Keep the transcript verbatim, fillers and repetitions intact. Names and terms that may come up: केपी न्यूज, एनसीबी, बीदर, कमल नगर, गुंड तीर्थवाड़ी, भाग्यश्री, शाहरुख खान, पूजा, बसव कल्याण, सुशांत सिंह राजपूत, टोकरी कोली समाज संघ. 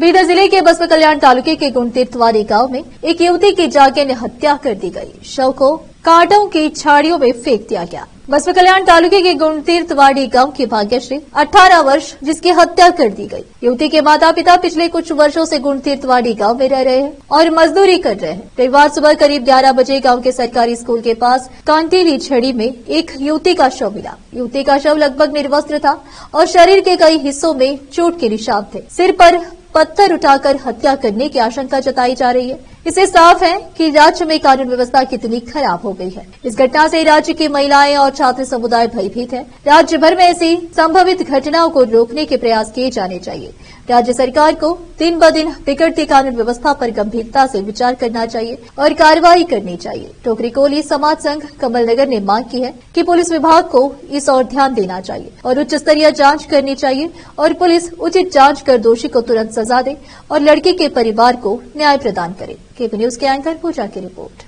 बीदर जिले के बसव कल्याण तालुके के गुंड तीर्थवाड़ी गांव में एक युवती की जागीर ने हत्या कर दी गई। शव को कांटों की झाड़ियों में फेंक दिया गया। बसव कल्याण तालुके के गुंड तीर्थवाड़ी गांव की भाग्यश्री अठारह वर्ष जिसकी हत्या कर दी गई। युवती के माता पिता पिछले कुछ वर्षों से गुंड तीर्थवाड़ी गाँव में रह रहे हैं और मजदूरी कर रहे हैं। रविवार सुबह करीब ग्यारह बजे गाँव के सरकारी स्कूल के पास कांटेली छड़ी में एक युवती का शव मिला। युवती का शव लगभग निर्वस्त्र था और शरीर के कई हिस्सों में चोट के निशान थे। सिर पर पत्थर उठाकर हत्या करने की आशंका जताई जा रही है। इससे साफ है कि राज्य में कानून व्यवस्था कितनी खराब हो गई है। इस घटना से राज्य की महिलाएं और छात्र समुदाय भयभीत हैं। राज्य भर में ऐसी संभवित घटनाओं को रोकने के प्रयास किए जाने चाहिए। राज्य सरकार को दिन ब दिन बिगड़ती कानून व्यवस्था पर गंभीरता से विचार करना चाहिए और कार्रवाई करनी चाहिए। टोकरी कोली समाज संघ कमल नगर ने मांग की है कि पुलिस विभाग को इस ओर ध्यान देना चाहिए और उच्च स्तरीय जाँच करनी चाहिए और पुलिस उचित जाँच कर दोषी को तुरंत सजा दे और लड़की के परिवार को न्याय प्रदान करे। केपी न्यूज के एंकर पूजा की रिपोर्ट।